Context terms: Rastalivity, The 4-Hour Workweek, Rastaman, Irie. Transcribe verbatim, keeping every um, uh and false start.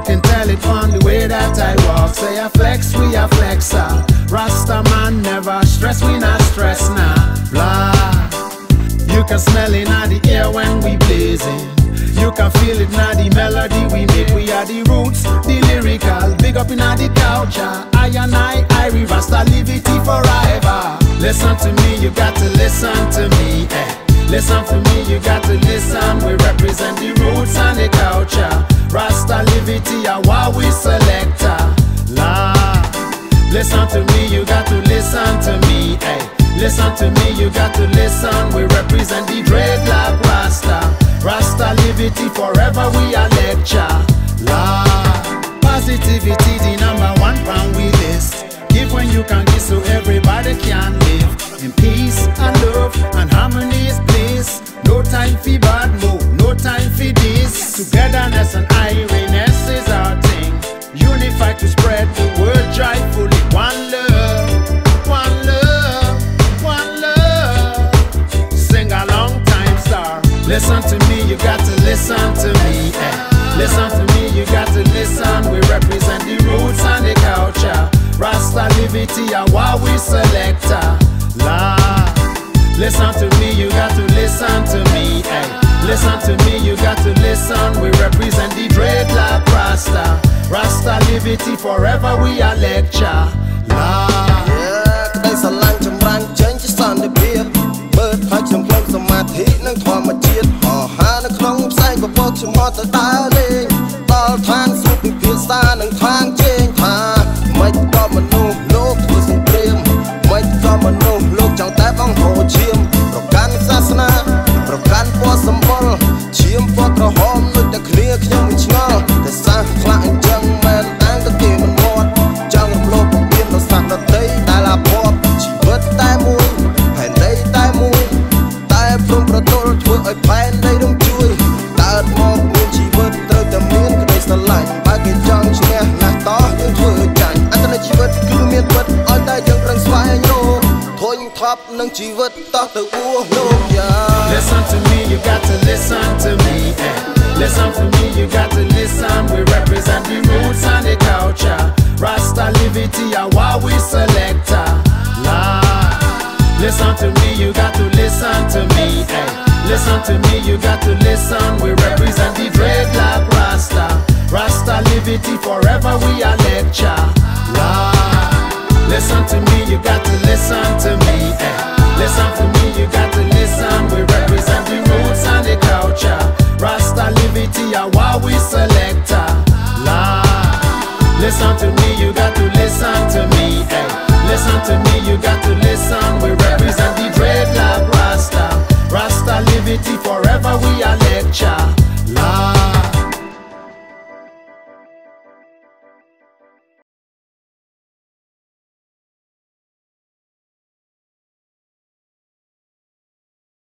You can tell it from the way that I walk. Say I flex, we a flexer. Rasta man never stress, we not stress now. Blah. You can smell it in the air when we blazing. You can feel it now, the melody we make. We are the roots, the lyrical. Big up in the culture. I and I, I Rastalivity forever. Listen to me, you got to listen to me, eh. Listen for me, you got to listen. We represent the roots and the culture. Rastalivity are what we select. La. Listen to me, you got to listen to me, eh. Listen to me, you got to listen. We represent the dreadlock Rasta. Rastalivity forever, we are lecture. La. Positivity, the number one pound we list. Give when you can give so everybody can live in peace and love and harmony is bliss. No time for bad mood, no time for this. Togetherness and iriness is our thing. Unified to spread the word joyfully. One love, one love, one love. Sing a long time star. Listen to me, you got to listen to me, eh. Listen to me, you got to listen. We represent the roots and the culture. Rastalivity are what we select. La. Listen to me, you got to listen to me, ay. Listen to me, you got to listen. We represent the dreadlock Rasta. Rastalivity forever, we are lecture. La. Yeah, today's a long time run, change is on the beer. Bird touch and plunge some mad heat, no trauma cheat. Oh, hand a clunk, sang before tomorrow, darling. All time, sweeping pills, down and clang, ching, time. มันทบនឹងជីវិតតោះទៅអួសលោកយ៉ា Listen to me, you got to listen to me, eh. Listen to me, you got to listen. We represent the roots and the culture. Rastalivity are what we select. La. Listen to me, you got to listen to me, eh. Listen to me, you got to listen. We represent the dreadlock Rasta. Rastalivity forever, we are lecture. La. Listen to me, you got to listen to me, eh. Listen to me, you got to listen. We represent the roots and the culture. Rastalivity are what we select. La. Listen to me, you got to listen to me, eh. Listen to me, you got to listen. We